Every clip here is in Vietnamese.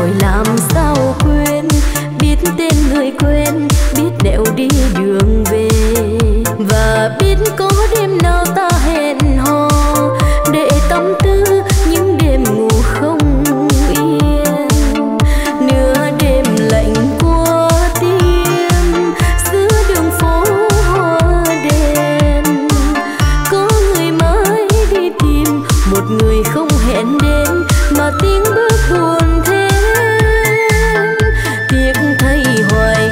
rồi làm sao quên, biết tên người quên, biết nẻo đi đường về, và biết có đêm nào ta hẹn hò để tâm tư những đêm ngủ không yên. Nửa đêm lạnh của tim giữa đường phố hoa đèn, có người mới đi tìm một người không hẹn đến, mà tiếng bước buồn tâm tình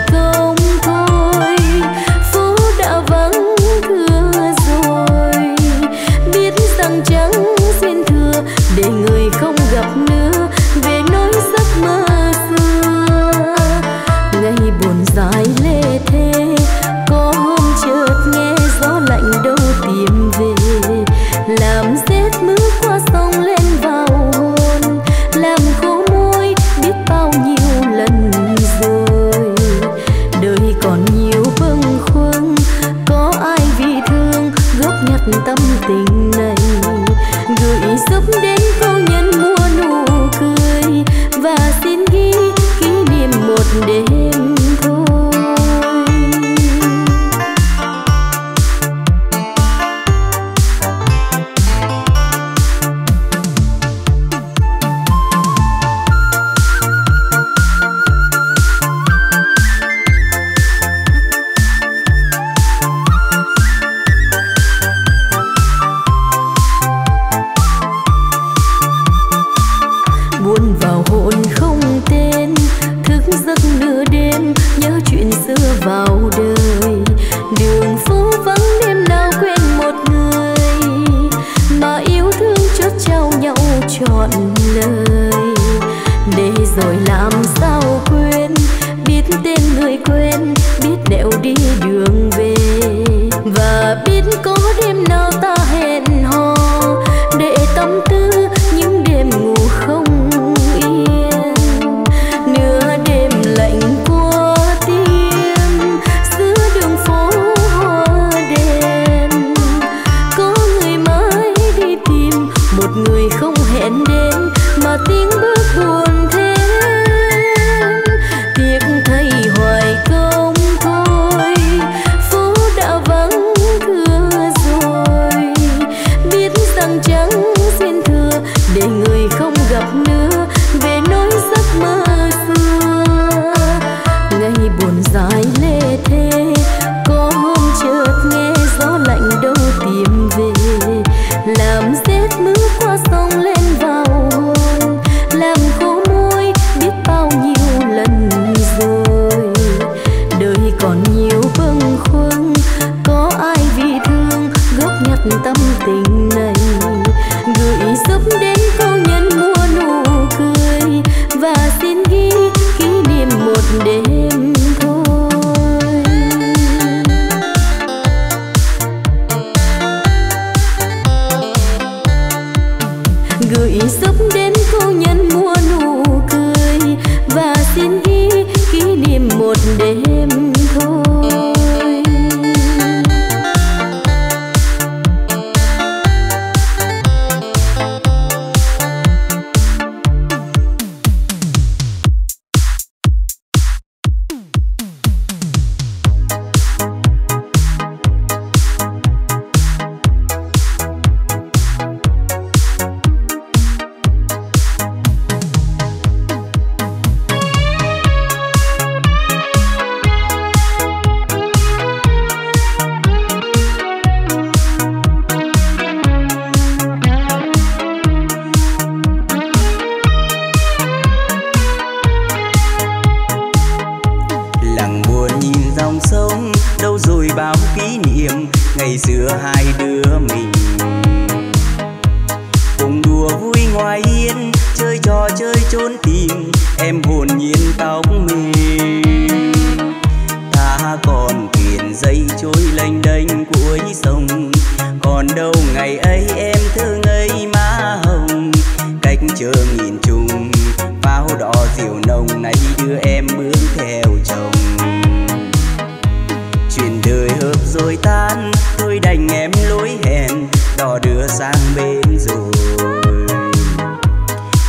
này, gửi giúp đến câu nhân mua nụ cười, và xin ghi kỷ niệm một đêm lời. Để rồi làm sao quên, biết tên người quên, biết nẻo đi đường về, và biết có đêm nào ta hẹn hò để tâm tư những đêm ngủ không yên. Nửa đêm lạnh của tim giữa đường phố hoa đèn, có người mới đi tìm một người không hẹn đến, mà tiếng bước buồn thêm. Tiếc thay hoài công thôi, phố đã vắng thưa rồi, biết rằng chẳng xin thưa để người không gặp nữa, về nỗi giấc mơ xưa. Ngày buồn dài lê thế, có hôm chợt nghe gió lạnh đâu tìm về, làm rét mưa qua sông lên vào hồn, làm khô môi biết bao nhiêu lần rồi. Đời còn nhiều bâng khuâng, có ai vì thương góp nhặt tâm tình này, gửi giúp đến câu nhân mua nụ cười, và xin ghi kỷ niệm một đêm. Gửi giúp đến câu nhân mua nụ cười, và xin ghi kỷ niệm một đêm thôi.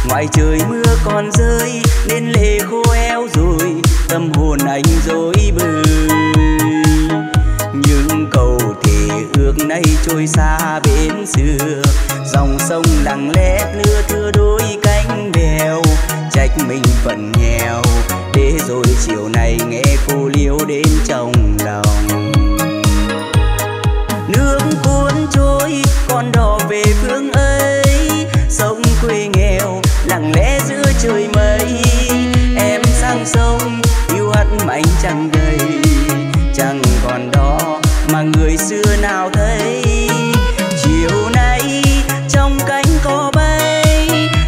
Ngoài trời mưa còn rơi, nên lệ khô héo rồi tâm hồn anh rối bời. Những câu thề ước nay trôi xa bến xưa, dòng sông lặng lẽ lưa thưa đôi cánh bèo, trách mình phận nghèo để rồi chiều này nghe cô liêu đến trong lòng. Nước cuốn trôi con đò về phương ấy, sông quê nghèo lặng lẽ giữa trời mây. Em sang sông yêu hận mạnh chẳng đầy, chẳng còn đó mà người xưa nào thấy. Chiều nay trong cánh cò bay,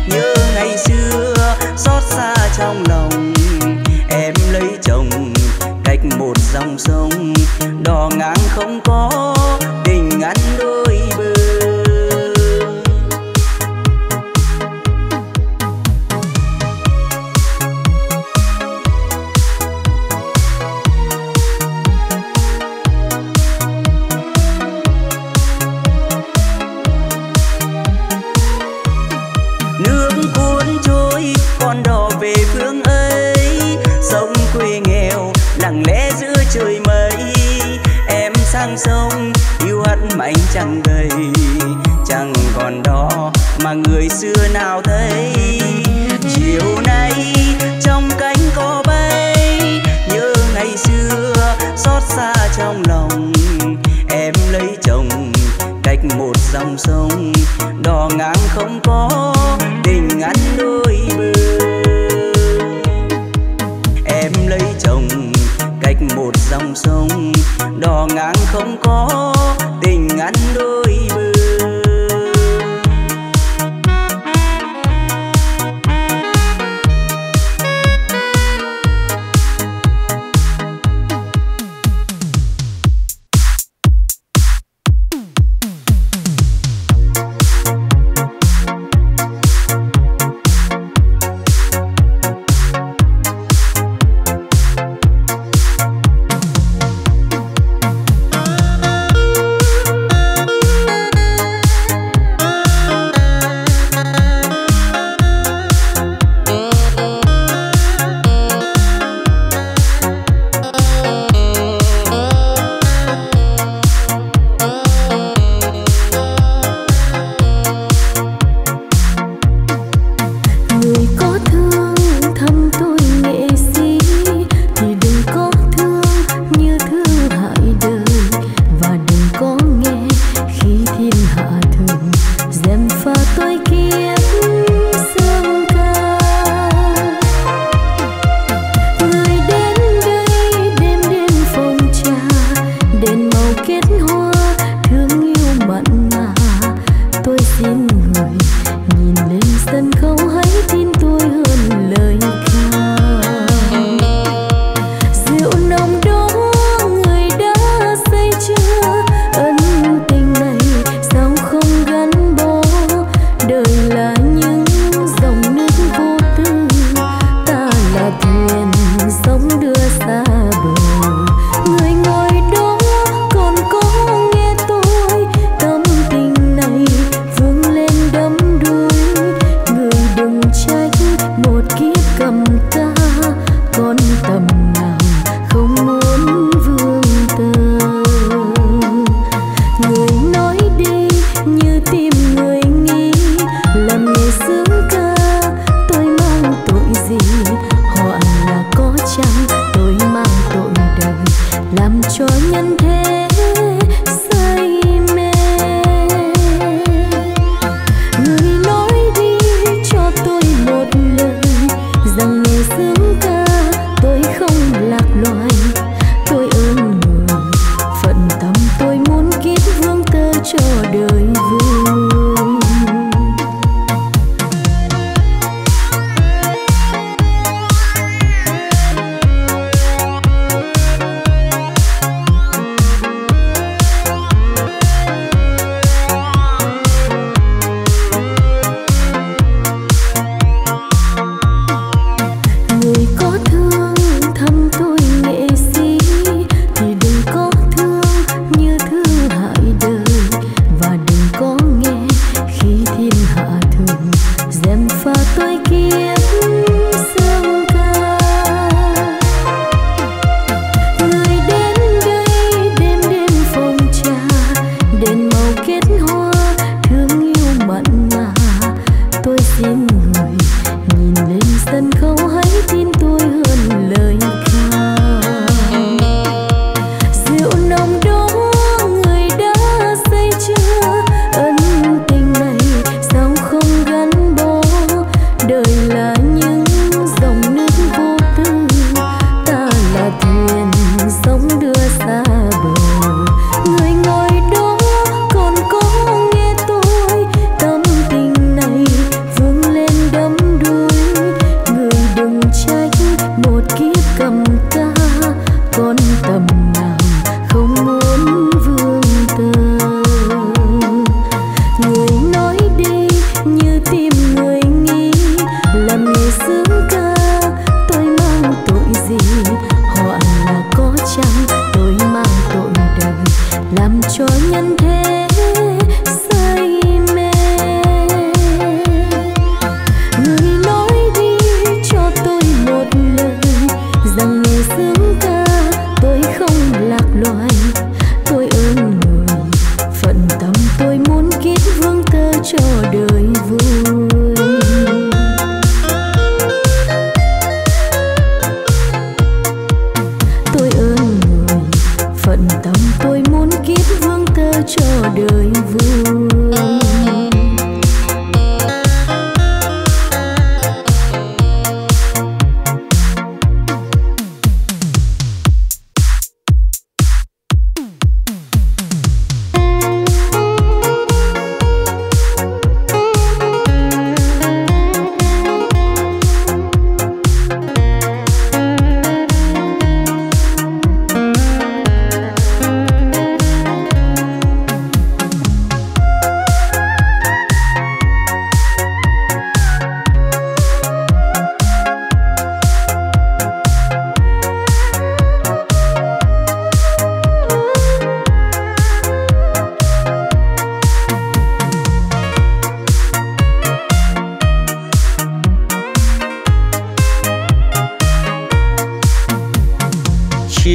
nhớ ngày xưa xót xa trong lòng. Em lấy chồng cách một dòng sông, đò ngang không có tình ngăn đôi bờ. Nước cuốn trôi con đò về phương ấy, sông quê nghèo lặng lẽ giữa trời mây. Em sang sông mạnh chẳng đầy, chẳng còn đó mà người xưa nào thấy. Chiều nay trong cánh cò bay, nhớ ngày xưa xót xa trong lòng. Em lấy chồng cách một dòng sông, đò ngang không có tình ngăn đôi bờ. Em lấy chồng cách một dòng sông, đò ngang không có tình ngăn đôi bờ.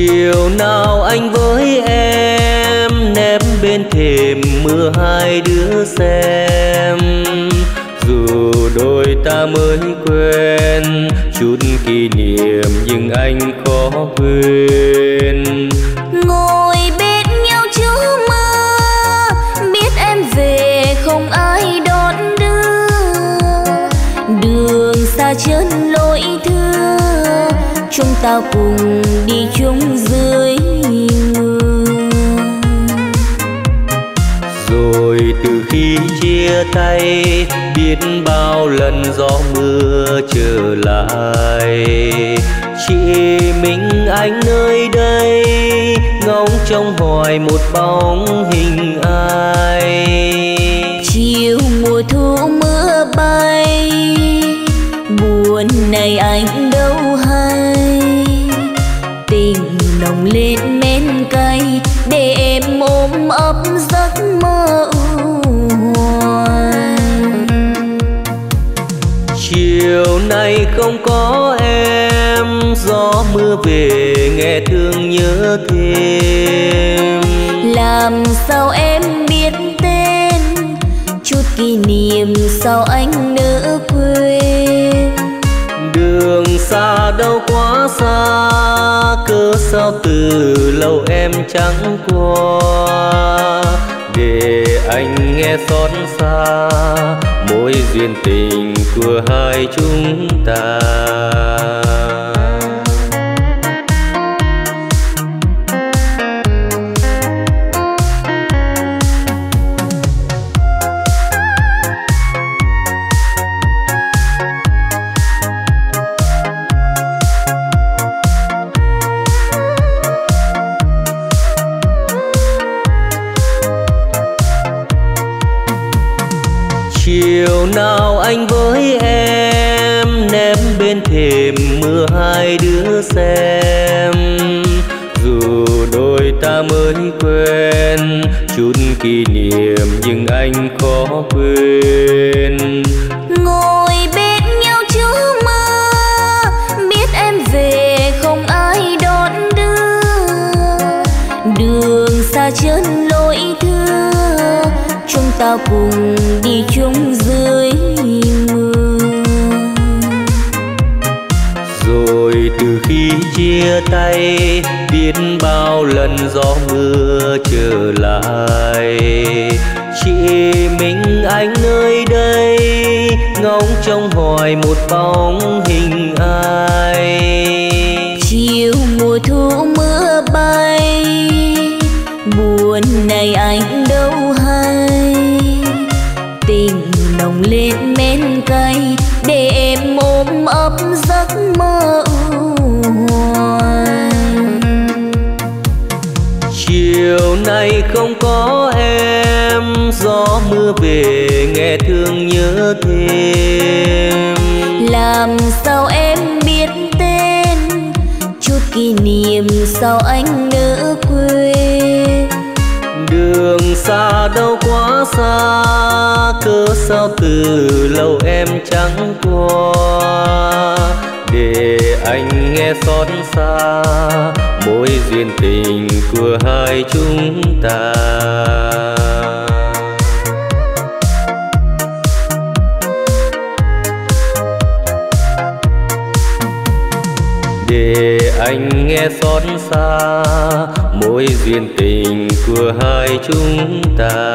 chiều nào anh với em nép bên thềm mưa hai đứa xem. Dù đôi ta mới quen chút kỷ niệm nhưng anh khó quên. Ngồi bên nhau chú mơ biết em về không ai đón đưa. Đường xa chân lối thưa chúng ta cùng đi chung dưới mưa. Rồi từ khi chia tay biết bao lần gió mưa trở lại. Chỉ mình anh nơi đây ngóng trông hỏi một bóng hình ai. Chiều mùa thu mưa bay buồn này anh đâu hay. Tình nồng lên men cay để em ôm ấp giấc mơ. Chiều nay không có em gió mưa về nghe thương nhớ thêm. Làm sao em biết tên chút kỷ niệm sao anh nỡ quên. Đường xa đâu quá xa cớ sao từ lâu em chẳng qua. Để anh nghe xót xa mối duyên tình của hai chúng ta. Chiều nào anh với em nép bên thềm mưa hai đứa xem. Dù đôi ta mới quen chút kỷ niệm nhưng anh khó quên. Ngồi bên nhau chú mơ biết em về không ai đón đưa. Đường xa chân lối thưa chúng ta cùng đi chung dưới mưa. Rồi từ khi chia tay biết bao lần gió mưa trở lại. Chỉ mình anh nơi đây ngóng trông hỏi một bóng hình ai. Chiều mùa thu mưa bay buồn này anh đâu hay. Tình nồng lên men cay để em ôm ấp giấc mơ. Chiều nay không có em gió mưa về nghe thương nhớ thêm. Làm sao em biết tên chút kỷ niệm sao anh nỡ quên. Đường xa đâu quá xa cớ sao từ lâu em chẳng qua. Để anh nghe xót xa mối duyên tình của hai chúng ta. Để anh nghe xót xa mối duyên tình của hai chúng ta.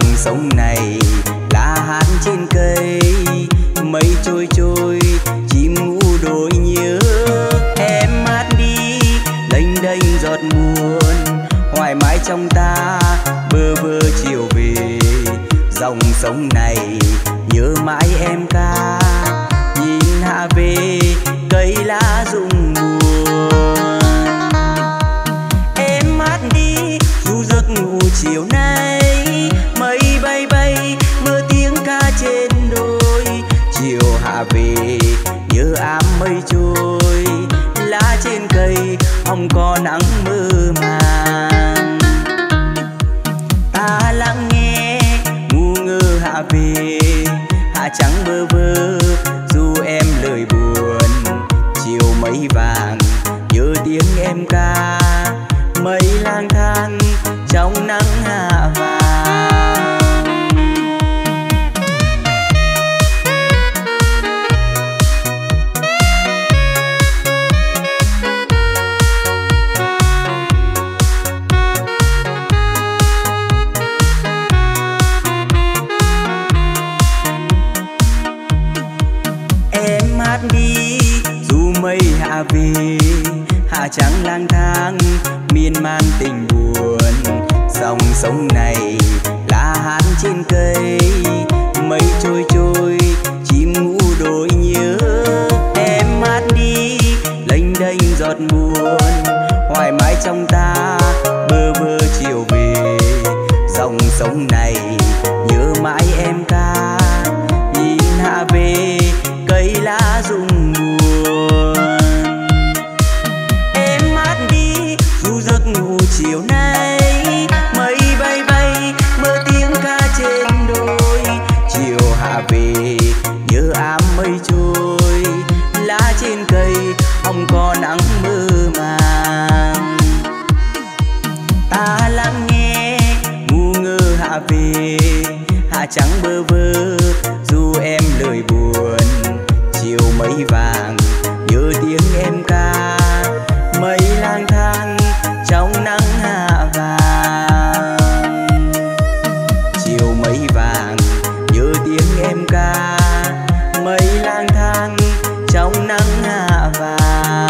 dòng sông này là hát trên cây, mây trôi trôi chim ngủ đôi nhớ. Em hát đi lênh đênh giọt buồn hoài mãi trong ta, bơ vơ chiều về dòng sông này nhớ mãi em ca. Nhìn hạ về cây lá rụng buồn, em hát đi ru giấc ngủ chiều nay. Mây bay bay mưa tiếng ca trên đồi, chiều hạ về nhớ ám mây trôi. Lá trên cây không có nắng mơ màng, ta lắng nghe ngu ngơ hạ về. Hạ trắng bơ vơ ru em lời buồn, chiều mây vàng nhớ tiếng em ca. Mây lang thang trong nắng hạ vàng, đi dù mây hạ về. Hạ trắng lang thang miên man tình buồn, dòng sông này lá hát trên cây, mây trôi trôi chim ngủ đôi nhớ. Em hát đi lênh đênh giọt buồn hoài mãi trong ta, bơ vơ chiều về dòng sông này nhớ mãi em ca. Nhìn hạ về cây lá rụng buồn, em hát đi ru giấc ngủ chiều nay. Mây bay bay mơ tiếng ca trên đồi, chiều hạ về nhớ ám mây trôi. Lá trên cây không có nắng mơ màng, ta lắng nghe ngu ngơ hạ về. Hạ trắng bơ vơ ru em lời buồn, chiều mây vàng nhớ tiếng em ca. Mây lang thang trong nắng hạ vàng, chiều mây vàng nhớ tiếng em ca. Mây lang thang trong nắng hạ vàng.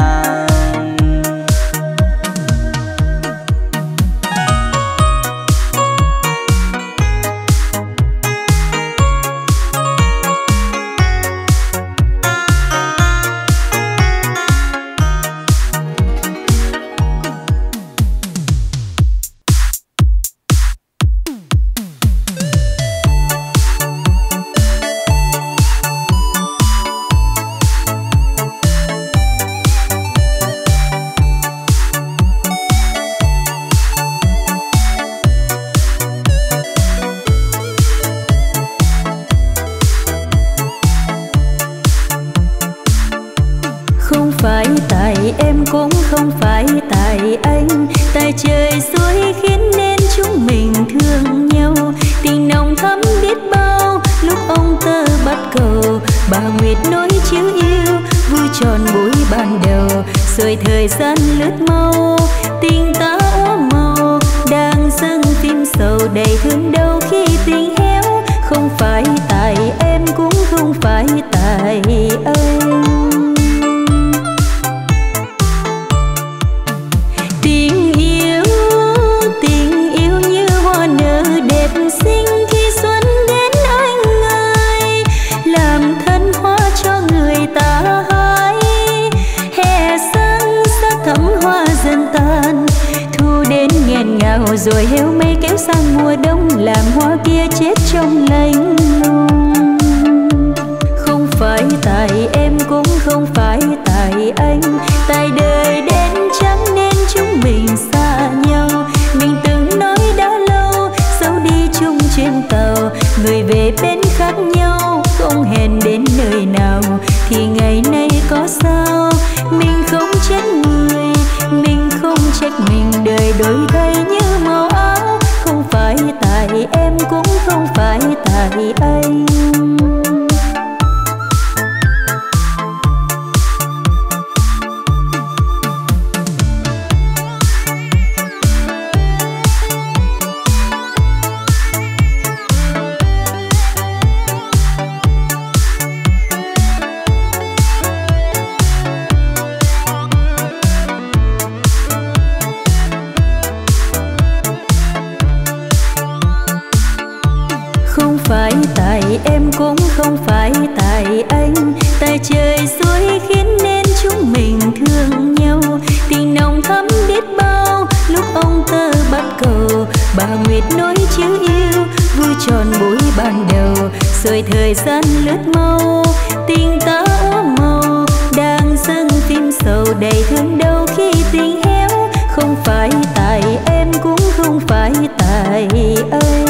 không phải tại em, cũng không phải tại anh, tại trời suối khiến nên chúng mình thương nhau. Tình nồng thắm biết bao lúc ông tơ bắt cầu, bà nguyệt nối chiếu yêu vui tròn buổi ban đầu. Rồi thời gian lướt mau, tình ta úa màu đang dâng tim sầu đầy thương đau khi tình héo. Không phải tại em, cũng không phải tại anh,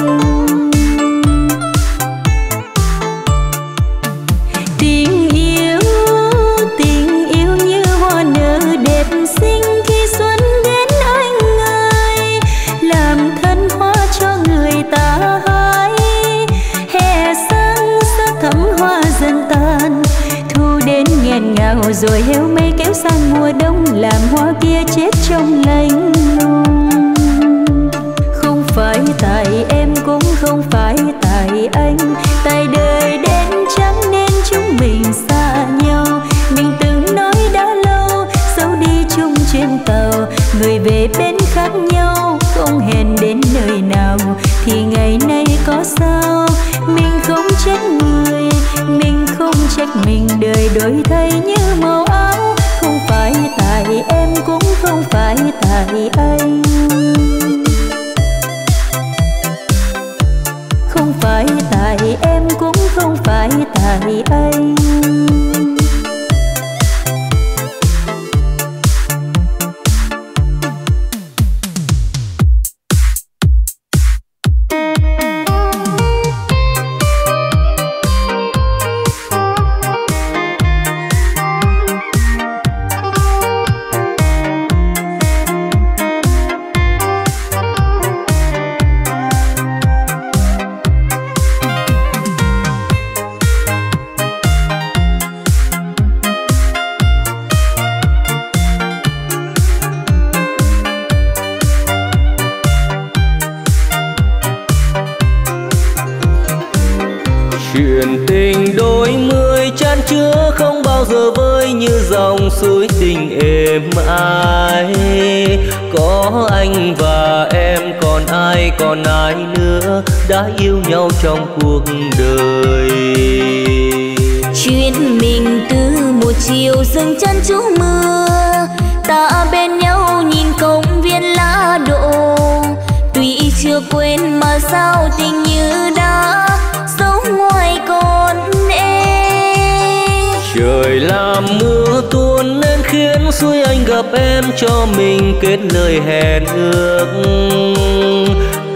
rồi héo mây kéo sang mùa đông làm hoa kia chết trong lạnh lùng. Không phải tại em, cũng không phải tại anh, tại đời đen trắng nên chúng mình xa nhau. Mình từng nói đã lâu dẫu đi chung trên tàu, người về bên khác nhau không hẹn đến nơi nào. Thì ngày nay có sao, mình không trách người, mình không trách mình, đời đổi thay như màu áo. Không phải tại em, cũng không phải tại anh, không phải tại em, cũng không phải tại anh. Suối tình êm ái có anh và em, còn ai nữa đã yêu nhau trong cuộc đời. Chuyện mình từ một chiều dừng chân trú mưa, ta bên nhau nhìn công viên lá đổ. Tuy chưa quên mà sao tình như đã sống ngoài con em. Trời làm mưa tuôn nên khiến suối anh gặp em, cho mình kết lời hẹn ước.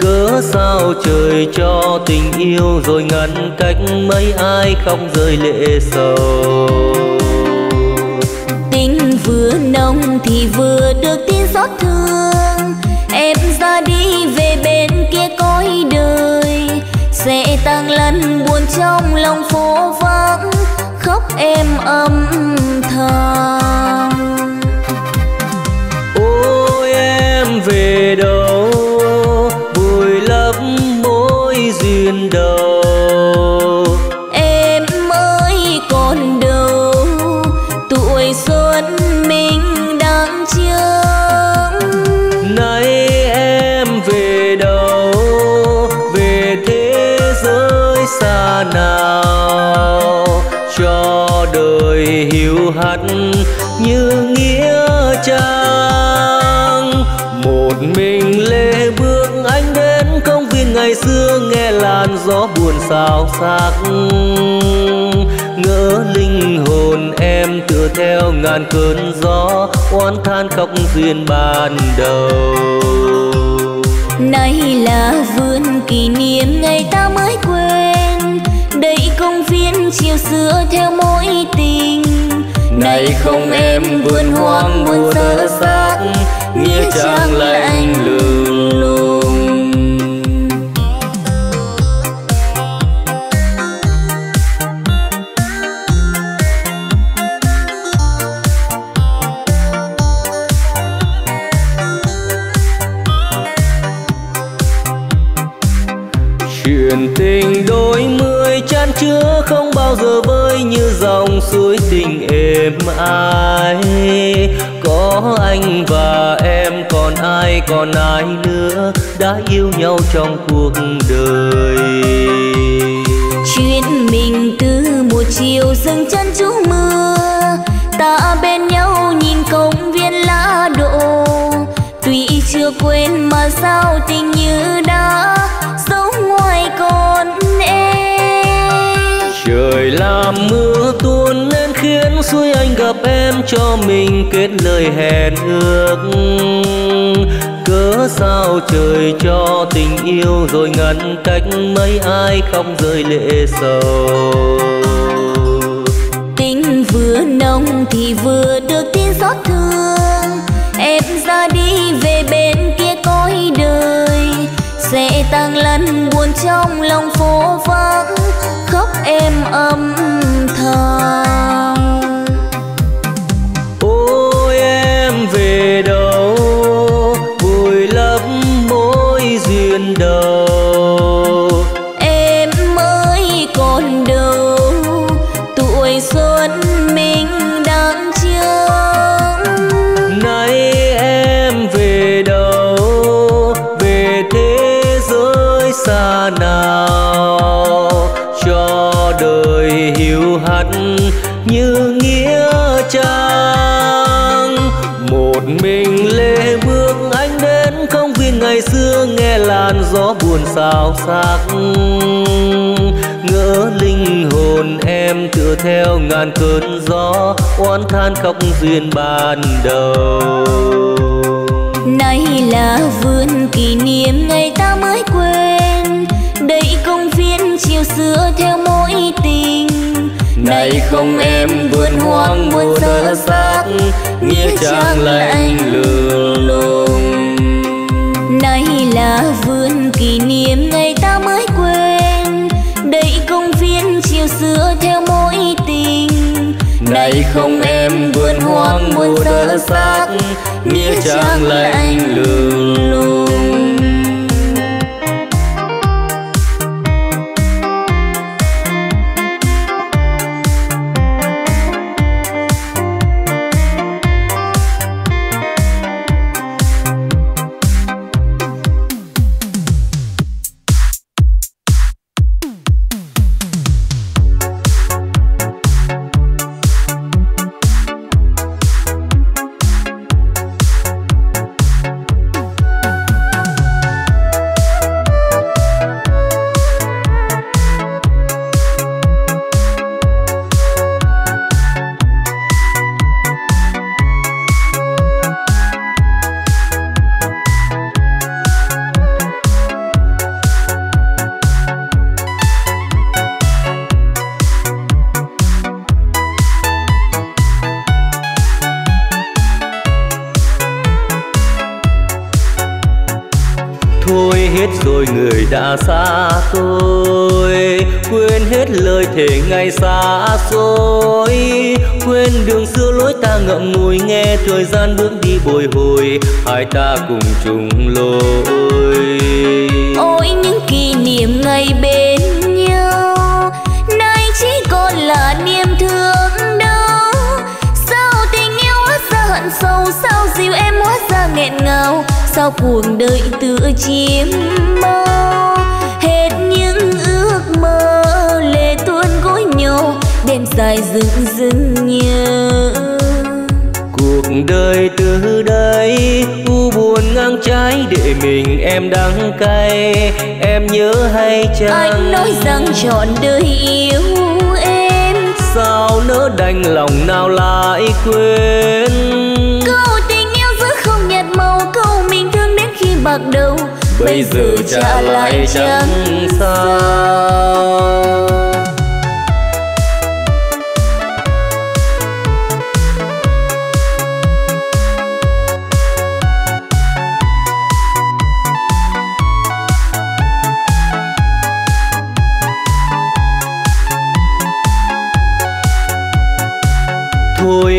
Cớ sao trời cho tình yêu rồi ngăn cách, mấy ai không rơi lệ sầu. Tình vừa nồng thì vừa được tin xót thương, em ra đi về bên kia cõi đời. Sẽ tang lăn buồn trong lòng phố vắng, khóc em âm thầm. Ôi em về đâu, vùi lấp mối duyên đầu. Em ơi còn đâu, tuổi xuân mình đang chướng. Nay em về đâu, về thế giới xa nào. Cho đời hiu hắt như nghĩa trang, một mình lê bước anh đến công viên ngày xưa. Nghe làn gió buồn xao xác, ngỡ linh hồn em tựa theo ngàn cơn gió, oán than khóc duyên ban đầu. Nay là vườn kỷ niệm ngày ta mới quên, đây công viên chiều xưa theo mối tình. Này không em vườn hoang buồn tơ xác, nghĩa trang lạnh lùng. Chuyện tình đôi mươi chan chứa không bao giờ vơi, như dòng suối tình êm ái có anh và em, còn ai nữa đã yêu nhau trong cuộc đời. dừng chân trú mưa, ta bên nhau nhìn công viên lá đổ. Tuy chưa quên mà sao tình như đã giấu ngoài con em. Trời làm mưa tuôn lên khiến suối anh gặp em, cho mình kết lời hẹn ước. Cớ sao trời cho tình yêu rồi ngăn cách, mấy ai không rơi lệ sầu. Tình vừa nồng thì vừa được tin xót thương, em ra đi về bên kia cõi đời, sẽ tang lăn buồn trong lòng phố vắng, khóc em âm thầm. Ôi em về đâu, vùi lấp mối duyên đầu. Em mới còn đâu, tuổi xuân mình đang trông. Nay em về đâu, về thế giới xa nào, cho đời hiu hắt như nghĩa trang. Một mình lê bước anh đến công viên ngày xưa, nghe làn gió buồn xao xác, ngỡ linh hồn em tựa theo ngàn cơn gió, oán than khóc duyên ban đầu. Nay là vườn kỷ niệm ngày ta mới quên, đây công viên chiều xưa theo mỗi tình. Này không em vườn hoang buồn dở xác, nghĩa trang lạnh lùng lùng. Nay là vườn kỷ niệm ngày ta mới quên, đây công viên chiều xưa theo mỗi tình. Này không em vườn hoang buồn dở xác, nghĩa trang lạnh lùng lùng. Đã xa tôi quên hết lời thề ngày xa xôi, quên đường xưa lối ta ngậm ngùi, nghe thời gian bước đi bồi hồi, hai ta cùng chung lối. Ôi những kỷ niệm ngày bên nhau, nay chỉ còn là niềm thương đau. Sao tình yêu hóa ra hận sâu, sao dịu em hóa ra nghẹn ngào, sao cuộc đời tựa chiếm bao hết những ước mơ, lệ tuôn gối nhau đêm dài dưng dưng nhớ. Cuộc đời từ đây u buồn ngang trái, để mình em đắng cay, em nhớ hay chăng anh nói rằng trọn đời yêu em, sao nỡ đành lòng nào lại quên. Câu tình yêu giữa không nhạt màu, câu mình thương đến khi bạc đầu, bây giờ trả lại chẳng sao.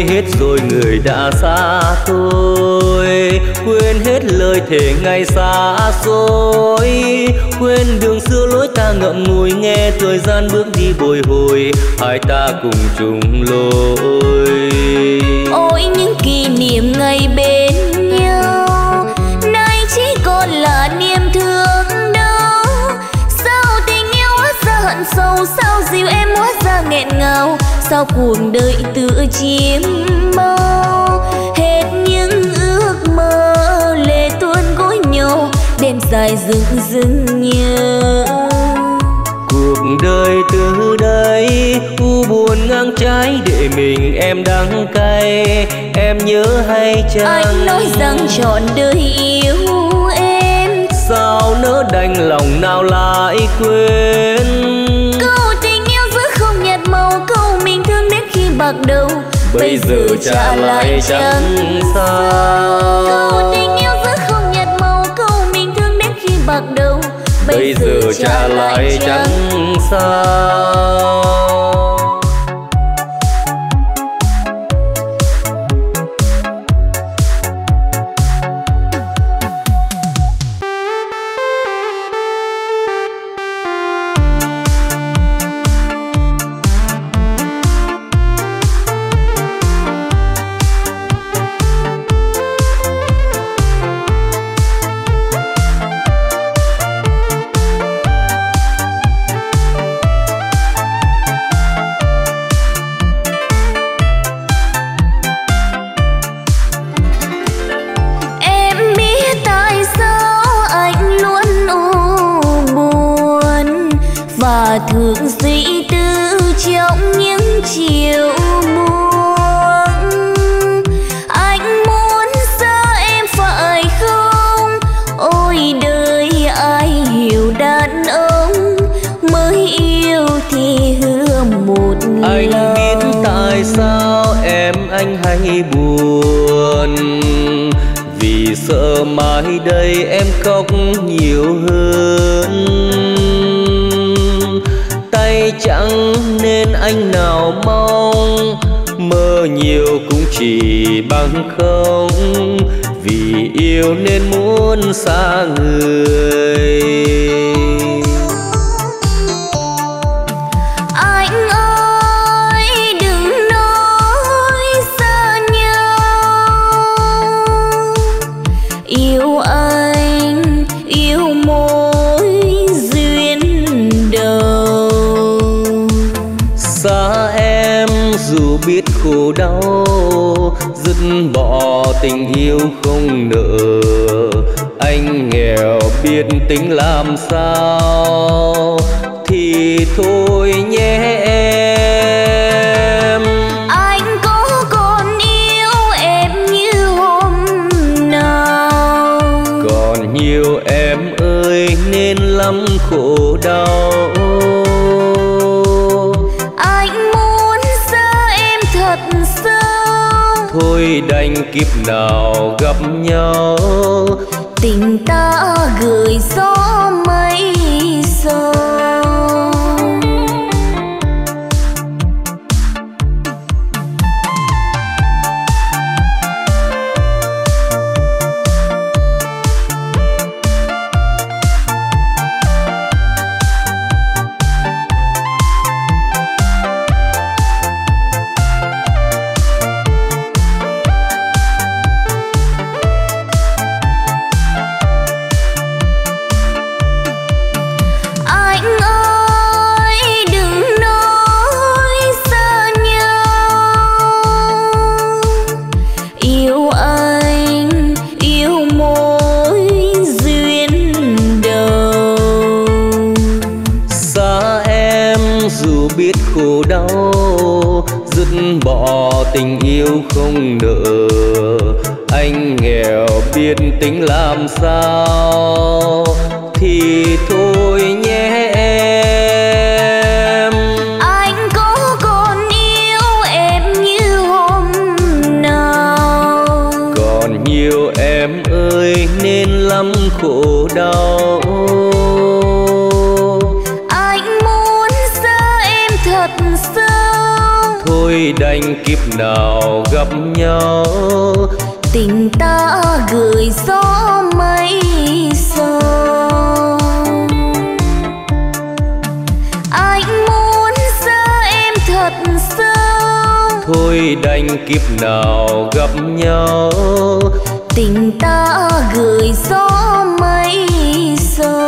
Hết rồi người đã xa tôi, quên hết lời thề ngày xa xôi, quên đường xưa lối ta ngậm ngùi, nghe thời gian bước đi bồi hồi, hai ta cùng chung lối. Ôi những kỷ niệm ngày bên nhau, nay chỉ còn là niềm thương đau. Sao tình yêu hóa ra hận sâu, sao dịu em hóa ra nghẹn ngào, sao cuộc đời tự chiếm bao hết những ước mơ. Lệ tuôn gối nhau đêm dài rừng rừng nhớ. Cuộc đời từ đây u buồn ngang trái, để mình em đắng cay, em nhớ hay chăng? Anh nói rằng trọn đời yêu em, sao nỡ đành lòng nào lại quên? Câu tình yêu giữa không nhạt màu, câu mình thương đến khi bạc đầu, bây giờ trả lại chẳng sao. Câu tình yêu giữa không nhạt màu, câu mình thương đến khi bạc đầu, bây giờ trả lại chẳng sao. Thường suy tư trong những chiều muộn, anh muốn xa em phải không? Ôi đời ai hiểu đàn ông mới yêu thì hứa một lần. Anh biết tại sao em anh hay buồn, vì sợ mãi đây em khóc nhiều hơn. Chẳng nên anh nào mong, mơ nhiều cũng chỉ bằng không, vì yêu nên muốn xa người. Anh ơi đừng nói xa nhau, yêu anh yêu mối duyên đầu. Xa em dù biết khổ đau, dứt bỏ tình yêu không nỡ, anh nghèo biết tính làm sao thì thôi nhé em. Anh có còn yêu em như hôm nào? Còn nhiều em ơi nên lắm khổ đau. Thôi đành kiếp nào gặp nhau, tình ta gửi gió mây sầu. Khổ đau dứt bỏ tình yêu không nỡ, anh nghèo biết tính làm sao thì thôi nhé em. Anh có còn yêu em như hôm nào? Còn nhiều em ơi nên lắm khổ đau. Thôi đành kiếp nào gặp nhau, tình ta gửi gió mây sầu. Anh muốn xa em thật sao? Thôi đành kiếp nào gặp nhau, tình ta gửi gió mây sầu.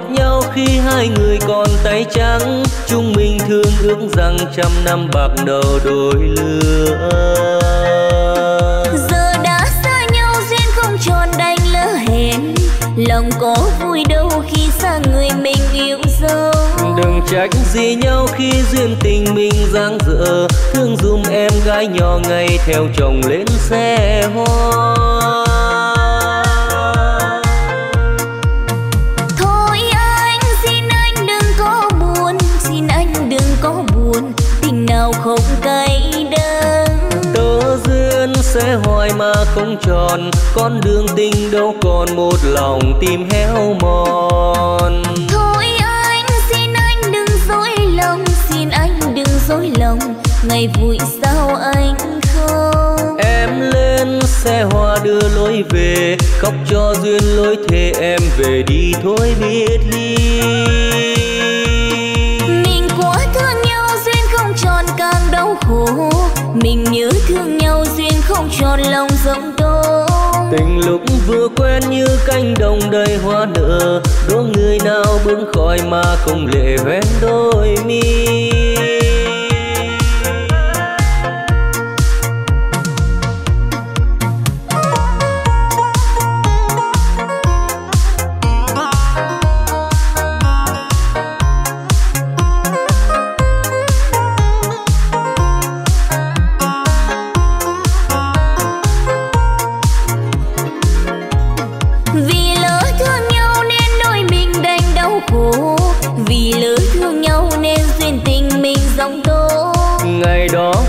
gặp nhau khi hai người còn tay trắng, chúng mình thương ước rằng trăm năm bạc đầu đôi lứa. Giờ đã xa nhau duyên không tròn đành lỡ hẹn, lòng có vui đâu khi xa người mình yêu dấu. Đừng trách gì nhau khi duyên tình mình dang dở, thương dùm em gái nhỏ ngày theo chồng lên xe hoa. Sẽ hoài mà không tròn, con đường tình đâu còn một lòng tim héo mòn. Thôi anh xin anh đừng dối lòng, xin anh đừng dối lòng, ngày vui sao anh không. Em lên xe hoa đưa lối về, khóc cho duyên lối thề em về đi thôi biết đi. Mình quá thương nhau duyên không tròn càng đau khổ, mình nhớ thương nhau duyên không tròn lòng rộng tô. Tình lúc vừa quen như cánh đồng đầy hoa nở, đố người nào bước khỏi mà không lệ hoen đôi mi.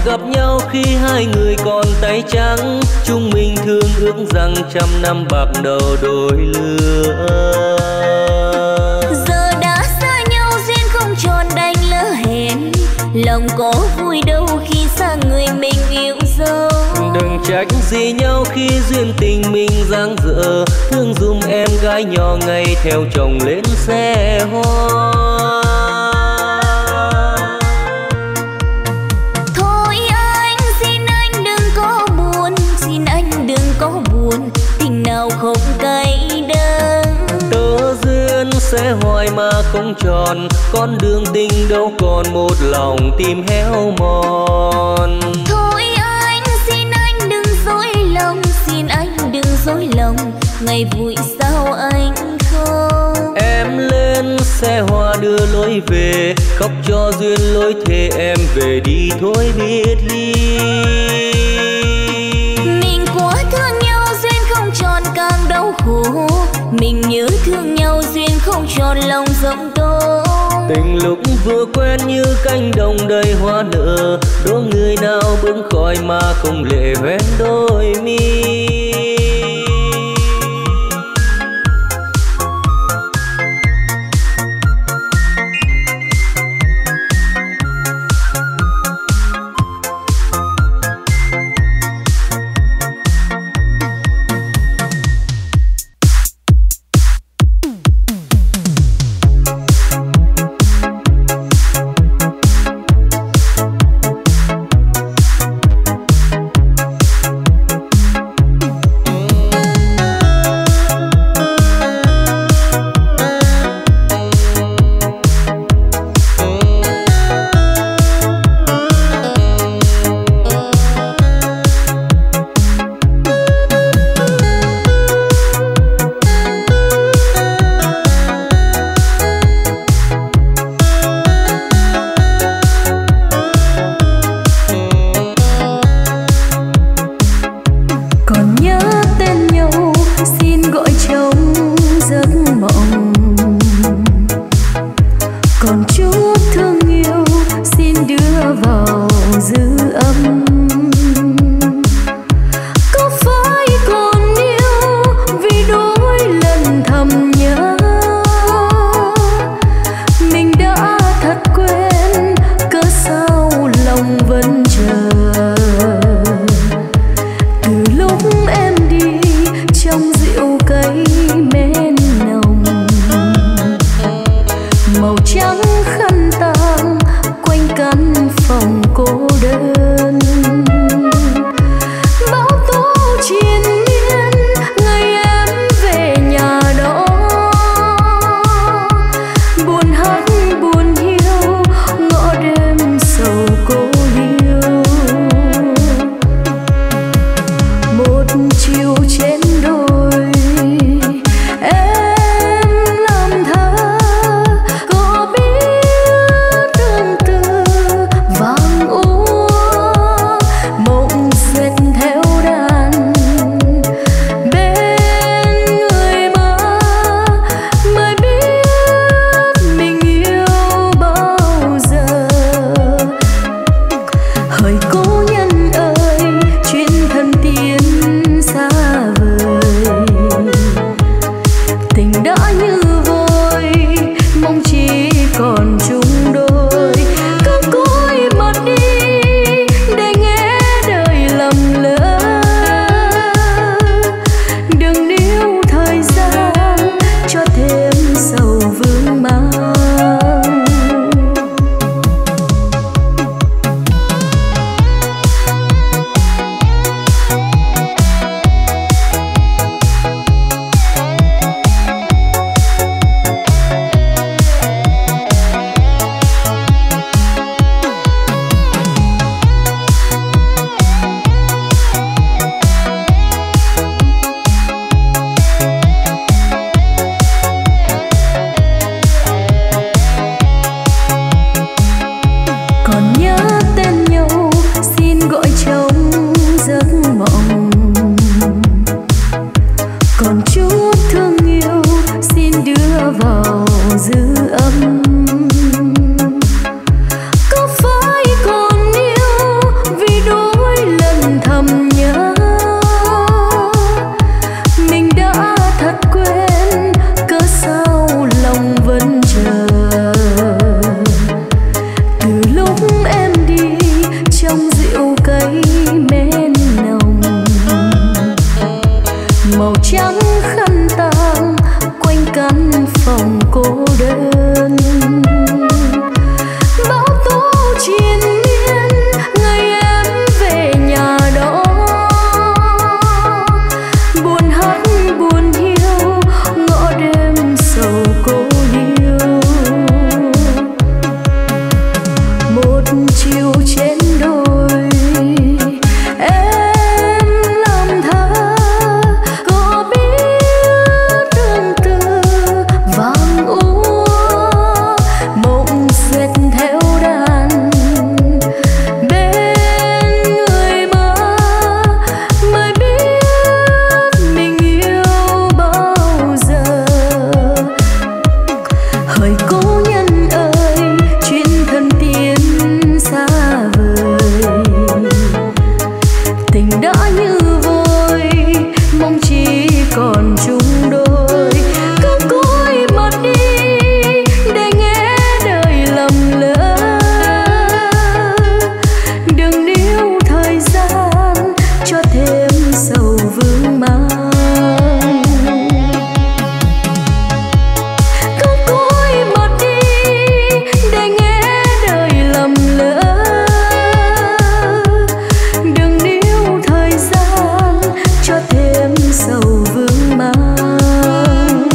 Gặp nhau khi hai người còn tay trắng, chúng mình thương ước rằng trăm năm bạc đầu đôi lứa. Giờ đã xa nhau duyên không tròn đành lỡ hẹn, lòng có vui đâu khi xa người mình yêu dấu. Đừng trách gì nhau khi duyên tình mình dang dở, thương dùm em gái nhỏ ngày theo chồng lên xe hoa. Sẽ hoài mà không tròn, con đường tình đâu còn một lòng tim héo mòn. Thôi anh xin anh đừng dối lòng, xin anh đừng dối lòng, ngày vui sao anh không. Em lên xe hoa đưa lối về, khóc cho duyên lối thề em về đi thôi biết đi. Mình quá thương nhau duyên không tròn càng đau khổ, mình nhớ thương nhau duyên không tròn lòng rộng tô. Tình lúc vừa quen như cánh đồng đầy hoa nở, đố người nào bước khỏi mà không lệ hoen đôi mi. sông rượu cây bên nồng màu trắng khăn tang quanh căn phòng cô đơn. Bão tố triền miên ngày em về nhà đó, buồn hát buồn hiu ngõ đêm sầu cô điêu. Một chiều trên đồi em làm thơ, có biết tương tư vàng úa mộng dệt theo đàn bên người mơ, mới biết mình yêu bao giờ. Hỡi cô nhân ơi, chuyện thân tiên xa vời, tình đã như vôi mong chỉ còn chung đôi. Cứ cúi mặt đi để nghe đời lầm lỡ, đừng níu thời gian cho thêm sầu vương mang. Cứ cúi mặt đi để nghe đời lầm lỡ, đừng níu thời gian cho thêm sầu vương mang. Anh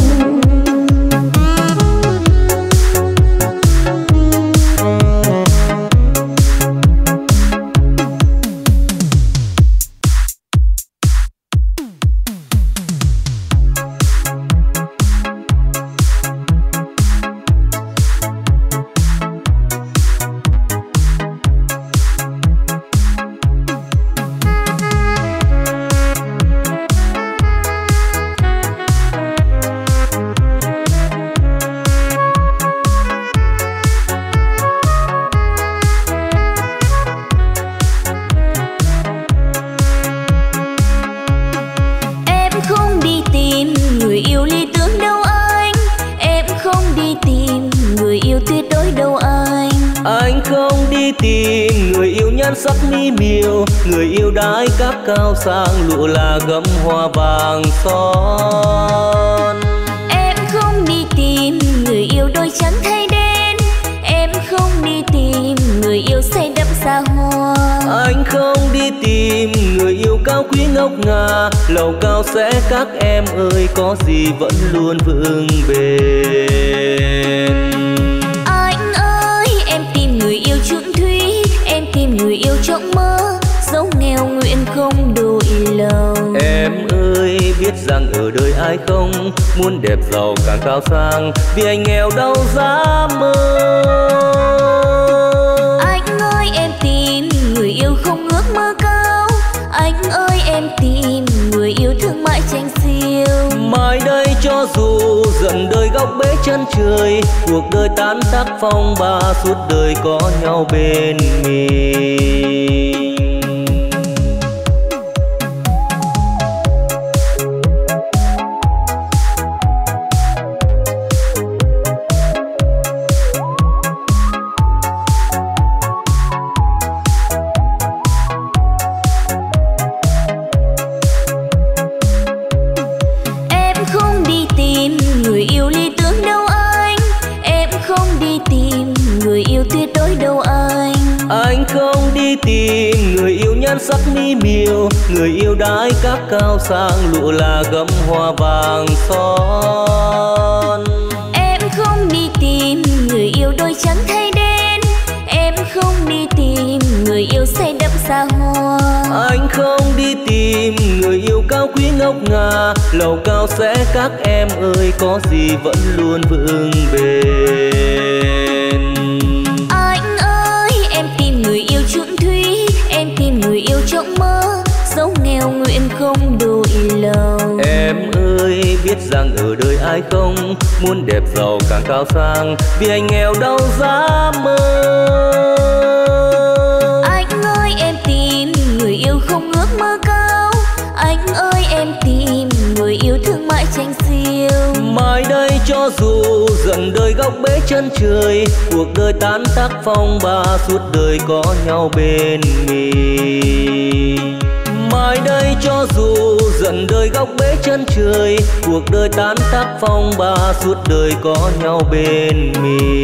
không đi tìm người yêu nhan sắc mỹ miều, người yêu đái các cao sang lụa là gấm hoa vàng son. Em không đi tìm người yêu đôi trắng thay đen, em không đi tìm người yêu say đắm xa hoa. Anh không đi tìm người yêu cao quý ngọc ngà, lầu cao sẽ các em ơi có gì vẫn luôn vững bền. Người yêu trong mơ dẫu nghèo nguyện không đổi lòng. Em ơi biết rằng ở đời ai không muốn đẹp giàu càng cao sang, vì anh nghèo đâu dám mơ. Anh ơi em tìm người yêu không ước mơ cao, anh ơi em tìm người yêu thương mãi tranh siêu. Mai đây cho dù dần đời góc bế chân trời, cuộc đời tán tác phong ba suốt đời có nhau bên mình. Anh không đi tìm người yêu nhan sắc mỹ miều, người yêu đái các cao sang lụa là gấm hoa vàng son. Em không đi tìm người yêu đôi trắng thay đen, em không đi tìm người yêu say đắm xa hoa. Anh không đi tìm người yêu cao quý ngọc ngà, lầu cao sẽ các em ơi có gì vẫn luôn vững bền. Trong mơ dẫu nghèo nguyện không đổi lòng. Em ơi biết rằng ở đời ai không muốn đẹp giàu càng cao sang, vì anh nghèo đâu dám mơ. Anh ơi em tìm người yêu không ước mơ cao, anh ơi em tìm người yêu thương mãi tranh siêu. Mai đây cho dù dần đời góc lộng bể chân trời, cuộc đời tan tác phong ba, suốt đời có nhau bên mình. Mai đây cho dù dần đời góc bể chân trời, cuộc đời tan tác phong ba, suốt đời có nhau bên mình.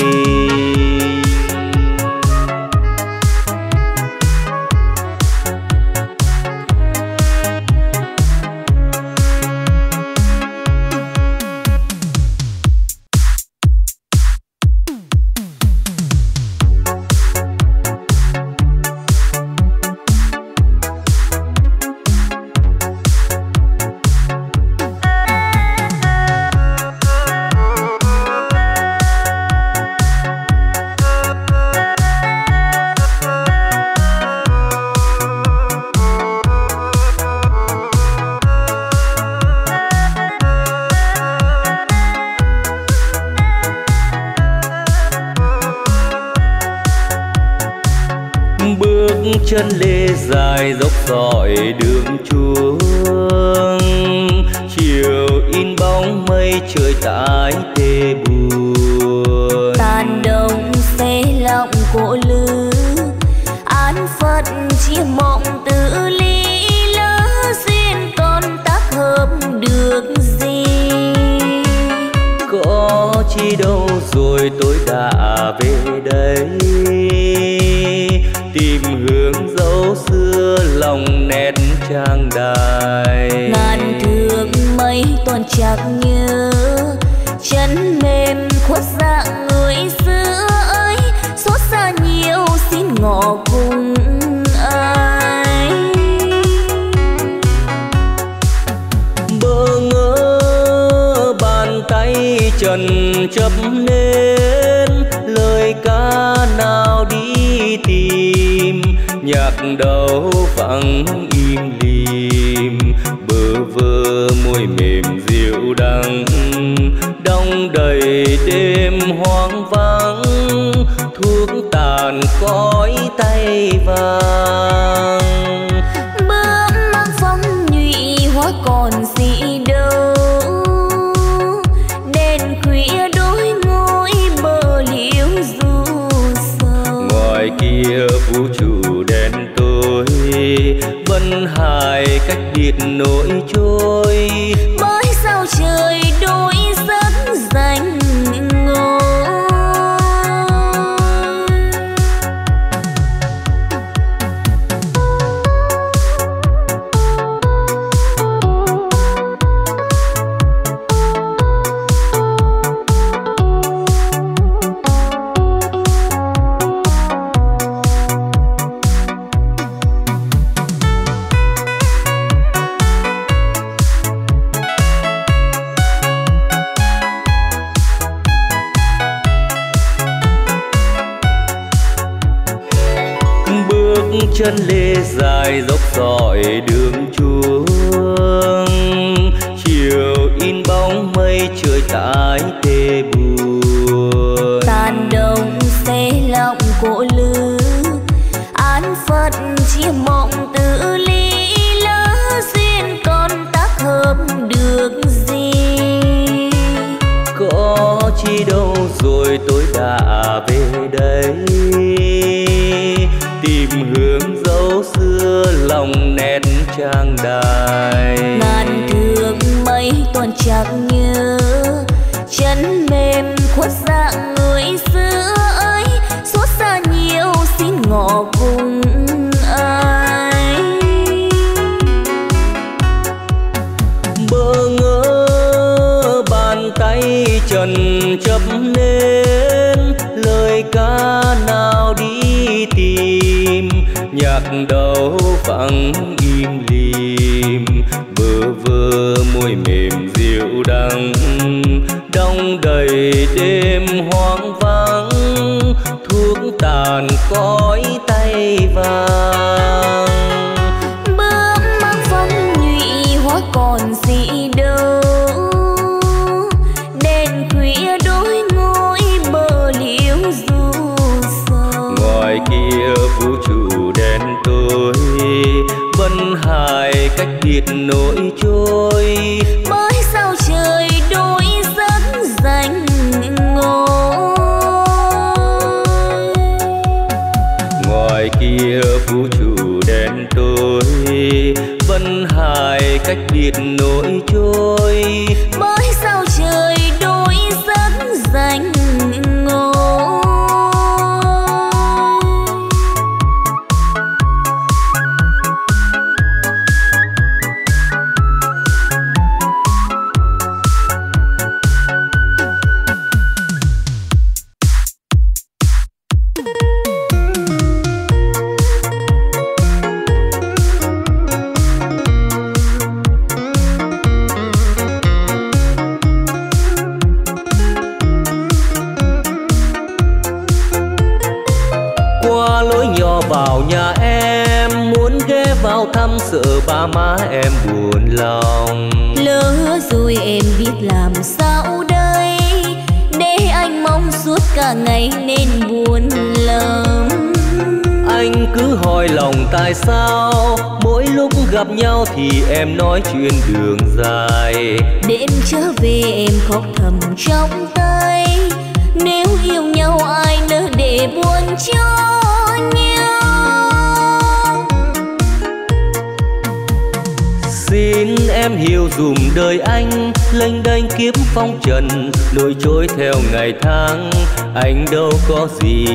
Chân lê dài dốc dọi đường chuông, chiều in bóng mây trời tái tê buồn. Tàn đồng xế lọng cổ lư, án phận chia mộng tự ly, lỡ duyên con tác hợp được gì. Có chi đâu rồi tôi đã về đây, tìm hướng dấu xưa lòng nét trang đài. Ngàn thương mấy toàn chạc nhớ, chân mềm khuất dạng người xưa ơi, xót xa nhiều xin ngỏ cùng ai. Bơ ngỡ bàn tay trần chấp nên lời ca nào đi tìm, nhạc đau vắng im lìm. Bơ vơ môi mềm dịu đắng, đong đầy đêm hoang vắng, thuốc tàn khói tay vàng. Bơ mang phong nhụy hóa còn gì đâu, đèn khuya đôi ngôi bờ liễu du sầu. Ngoài kia vũ trụ vân hài cách biệt nỗi trôi, bởi sao trời đôi giấc danh ngôi. Chân lê dài dốc dọi đường chuông, chiều in bóng mây trời tái tê buồn. Tàn đồng xế lọng cổ lư, án phận chia mộng tự ly, lỡ duyên con tác hợp được gì. Có chi đâu rồi tôi đã về đây, tìm hướng dấu xưa lòng nét trang đài. Ngàn thương mấy toàn chạc nhớ, chân mềm khuất dạng người xưa ơi, xót xa nhiều xin ngỏ cùng ai. Bơ ngỡ bàn tay trần chấp nên lời ca nào đi tìm, nhạc đau vắng im lìm. Bơ vơ môi mềm dịu đắng, đong đầy đêm hoang vắng, thuốc tàn khói tay vàng. Bơ mang phong nhụy hóa còn gì đâu, đèn khuya đôi ngôi bờ liễu du sầu. Ngoài kia vũ trụ đen tối, vân hài cách biệt nỗi trôi, bởi sao trời đôi giấc danh ngô. anh tôi vẫn hài cách biệt nỗi trôi. Bởi sao trời đôi dẫn dành ngô thăm sợ ba má em buồn lòng. Lỡ rồi em biết làm sao đây, để anh mong suốt cả ngày nên buồn lắm. Anh cứ hỏi lòng tại sao mỗi lúc gặp nhau thì em nói chuyện đường dài. Đêm trở về em khóc thầm trong tay, nếu yêu nhau ai nỡ để buồn cho nhau. Xin em hiểu dùm đời anh lênh đênh kiếp phong trần, lối trôi theo ngày tháng. Anh đâu có gì,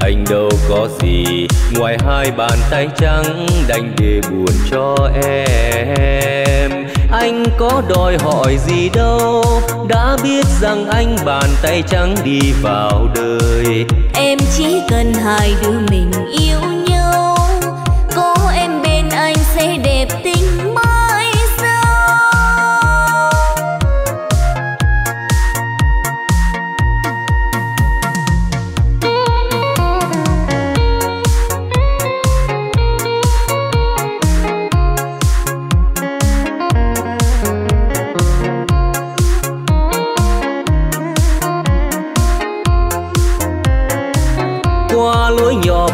anh đâu có gì ngoài hai bàn tay trắng đành để buồn cho em. Anh có đòi hỏi gì đâu, đã biết rằng anh bàn tay trắng đi vào đời. Em chỉ cần hai đứa mình yêu nhau, có em bên anh sẽ đẹp tình mơ.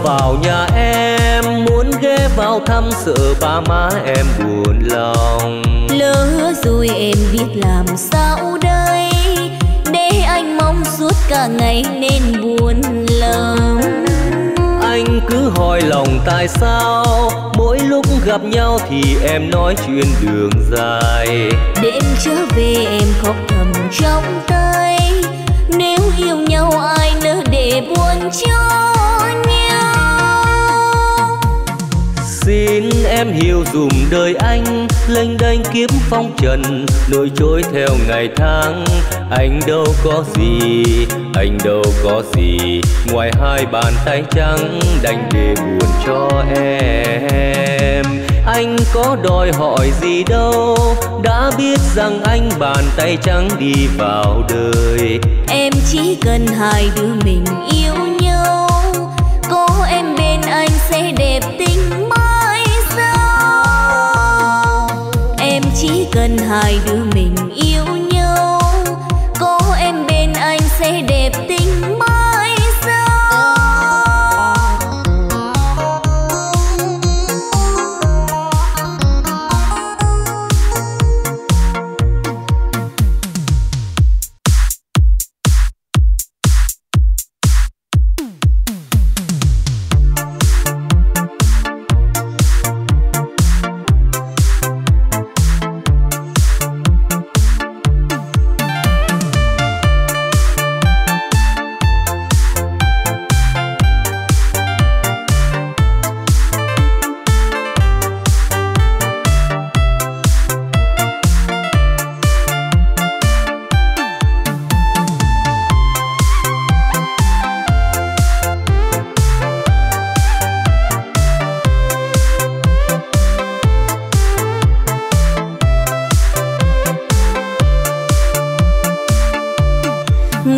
Vào nhà em muốn ghé vào thăm sợ ba má em buồn lòng. Lỡ rồi em biết làm sao đây, để anh mong suốt cả ngày nên buồn lắm. Anh cứ hỏi lòng tại sao mỗi lúc gặp nhau thì em nói chuyện đường dài. Đêm trở về em khóc thầm trong tay, nếu yêu nhau ai nỡ để buồn cho nhau. Xin em hiểu dùm đời anh lênh đênh kiếp phong trần, lối trôi theo ngày tháng. Anh đâu có gì, anh đâu có gì ngoài hai bàn tay trắng đành để buồn cho em. Anh có đòi hỏi gì đâu, đã biết rằng anh bàn tay trắng đi vào đời. Em chỉ cần hai đứa mình yêu nhau, có em bên anh sẽ đẹp tình mãi sau. Em chỉ cần hai đứa mình yêu nhau, có em bên anh sẽ đẹp tình mãi sau.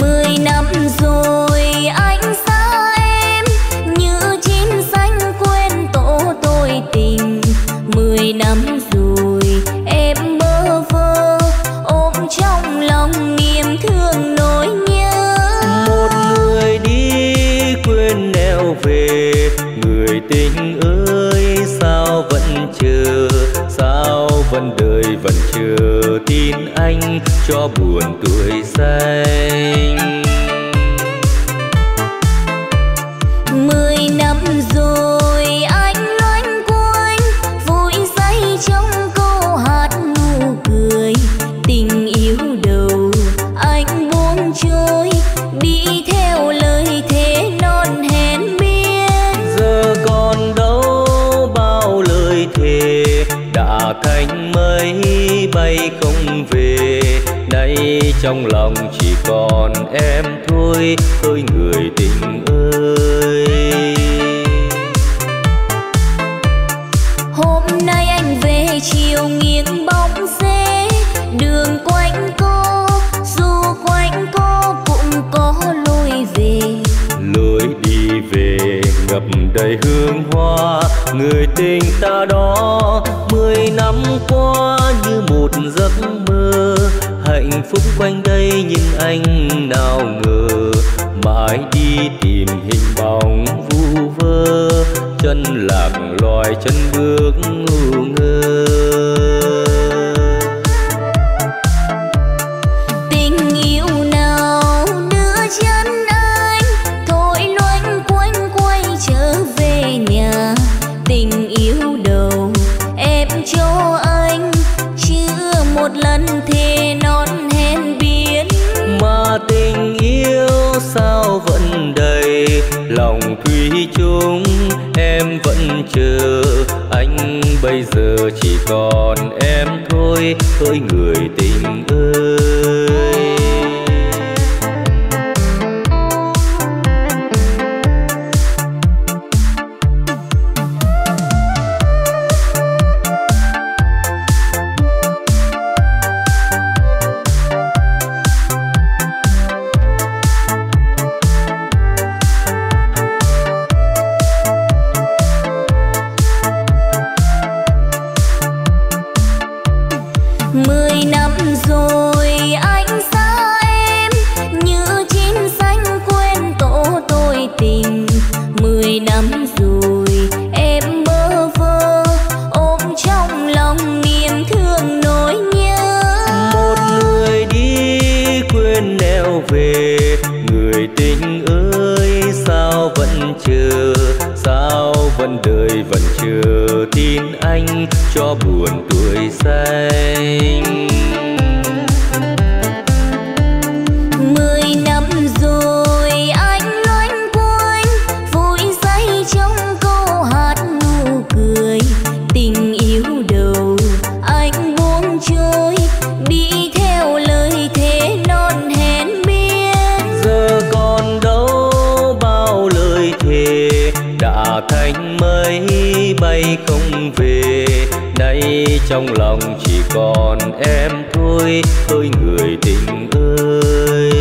Mười năm rồi anh loanh quanh mà cánh mây bay không về, nay trong lòng chỉ còn em thôi. Ôi người tình ơi, hôm nay anh về chiều nghiêng bóng dế, đường quanh cô dù quanh cô cũng có lối về. Lối đi về ngập đầy hương hoa, người tình ta đó 10 năm qua như một giấc mơ. Hạnh phúc quanh đây nhưng anh nào ngờ, mãi đi tìm hình bóng vu vơ, chân lạc loài chân bước ngu ngơ. Lòng thủy chung em vẫn chờ, anh bây giờ chỉ còn em thôi. Ôi người tình ơi, cho buồn tuổi xanh. 10 năm rồi anh loanh quanh, vui say trong câu hát nụ cười. Tình yêu đầu anh buông trôi, đi theo lời thế non hẹn biên. Giờ còn đâu bao lời thề, đã thành mây bay không về, nay trong lòng chỉ còn em thôi. Ôi người tình ơi,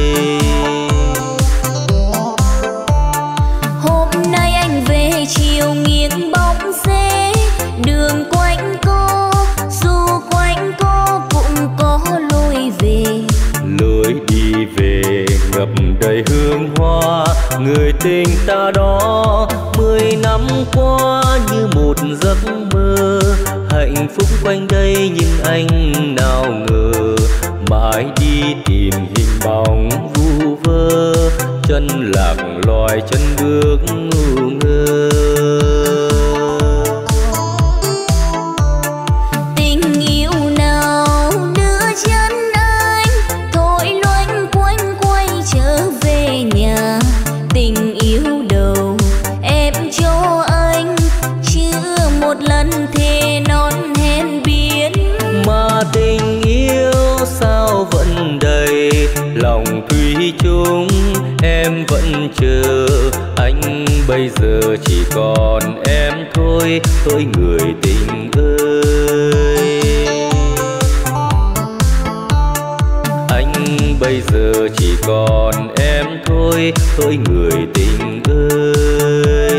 hôm nay anh về chiều nghiêng bóng dế, đường quanh cô dù quanh cô cũng có lối về. Lối đi về ngập đầy hương hoa, người tình ta đó 10 năm qua như một giấc mơ. Hạnh phúc quanh đây nhưng anh nào ngờ, mãi đi tìm hình bóng vu vơ, chân lạc loài chân bước ngu ngơ. Tình yêu nào nữa chân anh, thôi loanh quanh quay trở về nhà. Tình yêu đầu em cho anh, chưa một lần thề non hẹn biến. Mà tình yêu sao vẫn đầy, lòng thủy chung em vẫn chờ, anh bây giờ chỉ còn em thôi. Thôi người tình ơi, anh bây giờ chỉ còn em thôi. Thôi người tình ơi,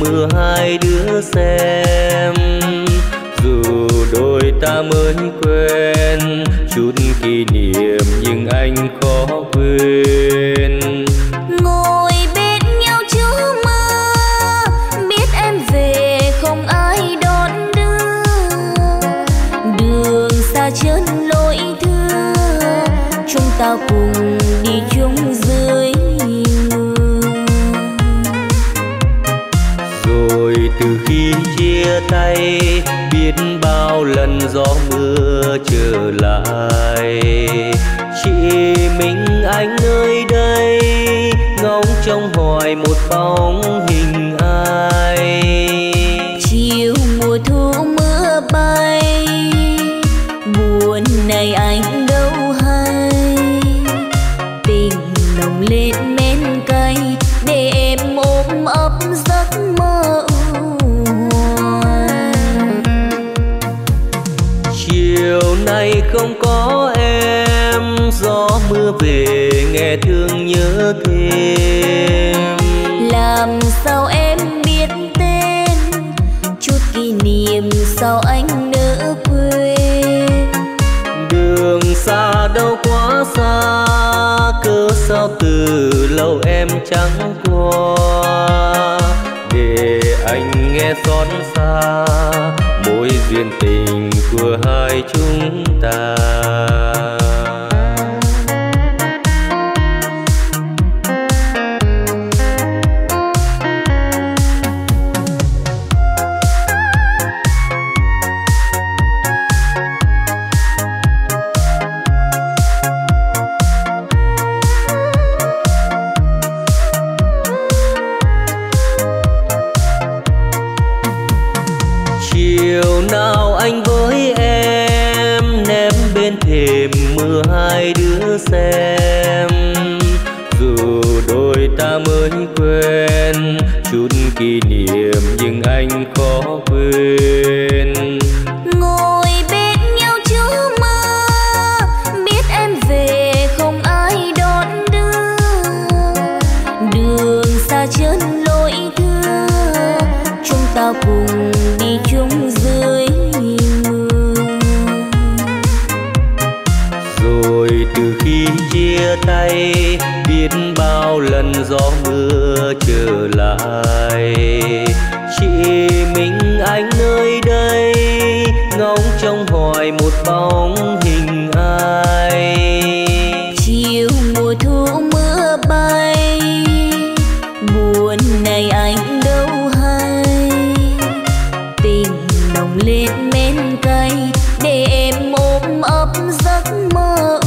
mưa hai đứa xem, dù đôi ta mới quen chút kỷ niệm nhưng anh khó quên. Ngồi bên nhau chưa mơ, biết em về không ai đón đưa, đường xa chớn lối thưa, chúng ta cùng đi chung dưới từ khi chia tay, biết bao lần gió mưa trở lại. Chỉ mình anh nơi đây, ngóng trông hoài một bóng hình ai. Chiều mùa thu mưa bay, buồn này anh đâu hay. Tình nồng lên men cay, để em ôm ấp giấc mơ. Chiều nay không có em, gió mưa về nghe thương nhớ thêm. Làm sao em biết tên, chút kỷ niệm sao anh nỡ quên. Đường xa đâu quá xa, cớ sao từ lâu em chẳng qua. Để anh nghe xót xa mối duyên tình của hai chúng ta. Chiều nào anh với em, ném bên thềm mưa hai đứa xem, dù đôi ta mới quen chút kỷ niệm nhưng anh khó quên. Ngồi bên nhau chưa mơ, biết em về không ai đón đưa, đường xa chớn lối thưa, chúng ta cùng đi chung dưới mưa. Rồi từ khi chia tay, biết bao lần gió mưa trở lại. Chỉ mình anh nơi đây, ngóng trông hoài một bóng hình ai. Chiều mùa thu mưa bay, buồn này anh đâu hay. Tình nồng lên men cay, để em ôm ấp giấc mơ.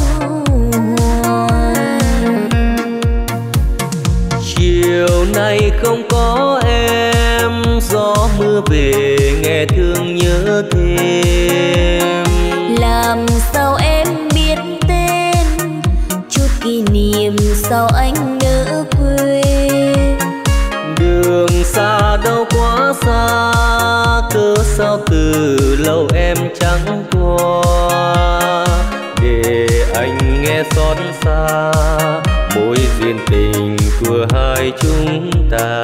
Chiều nay không có em, gió mưa về nghe thương nhớ thêm. Làm sao em biết tên, chút kỷ niệm sao anh nỡ quên. Đường xa đâu quá xa, cớ sao từ lâu em chẳng qua. Để anh nghe xót xa mối duyên tình của hai chúng ta.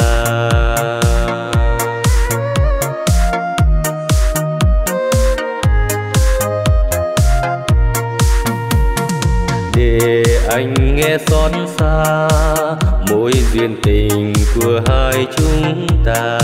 Để anh nghe xót xa mối duyên tình của hai chúng ta.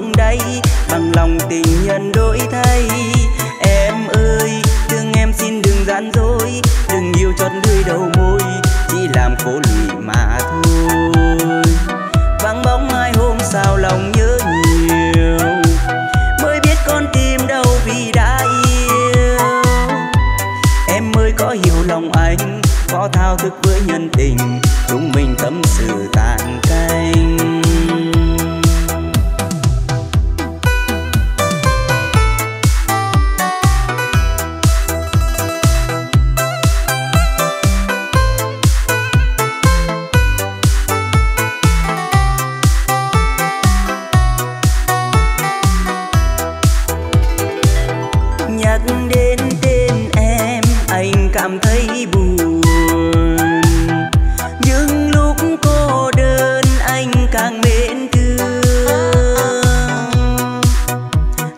không đây bằng lòng tình nhân đổi thay. Em ơi thương em xin đừng gian dối, đừng yêu chót lưỡi đầu môi chỉ làm khổ lụy mà thôi. Vắng bóng mai hôm sao lòng nhớ nhiều, mới biết con tim đâu vì đã yêu. Em mới có hiểu lòng anh, có thao thức với nhân tình, chúng mình tâm sự tàn canh. Nhắc đến tên em anh cảm thấy buồn, những lúc cô đơn anh càng mến thương.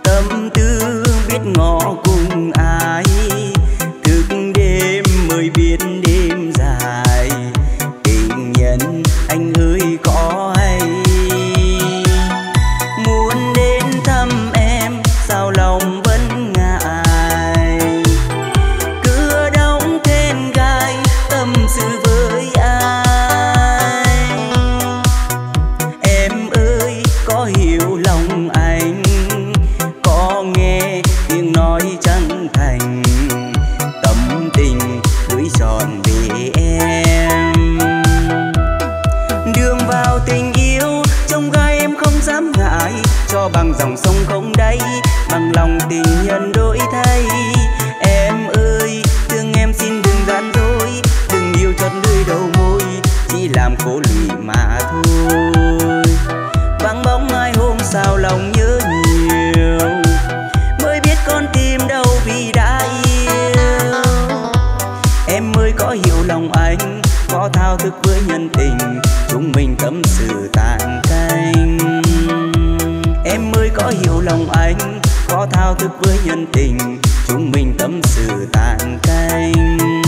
Tâm tư biết ngỏ cùng ai, thức đêm mới biết đêm dài. Tình nhân anh ơi có hay, muốn đến thăm em sao lòng vẫn ngại. Cửa đóng then gai tâm sự với ai. Em ơi có hiểu lòng anh, có nghe tiếng nói chân thành, tâm tình gửi trọn về em. Đường vào tình yêu trong gai em không dám ngại, cho bằng dòng sông không đáy bằng lòng tình nhân đổi thay. Em ơi thương em xin đừng gian dối, đừng yêu chót lưỡi đầu môi chỉ làm khổ lụy mà thôi. Vắng bóng mai hôm sao lòng nhớ nhiều, mới biết con tim đâu vì đã yêu. Em mới có hiểu lòng anh, có thao thức với nhân tình, chúng mình tâm sự tàn canh. Em mới có hiểu lòng anh, có thao thức với nhân tình, chúng mình tâm sự tàn canh.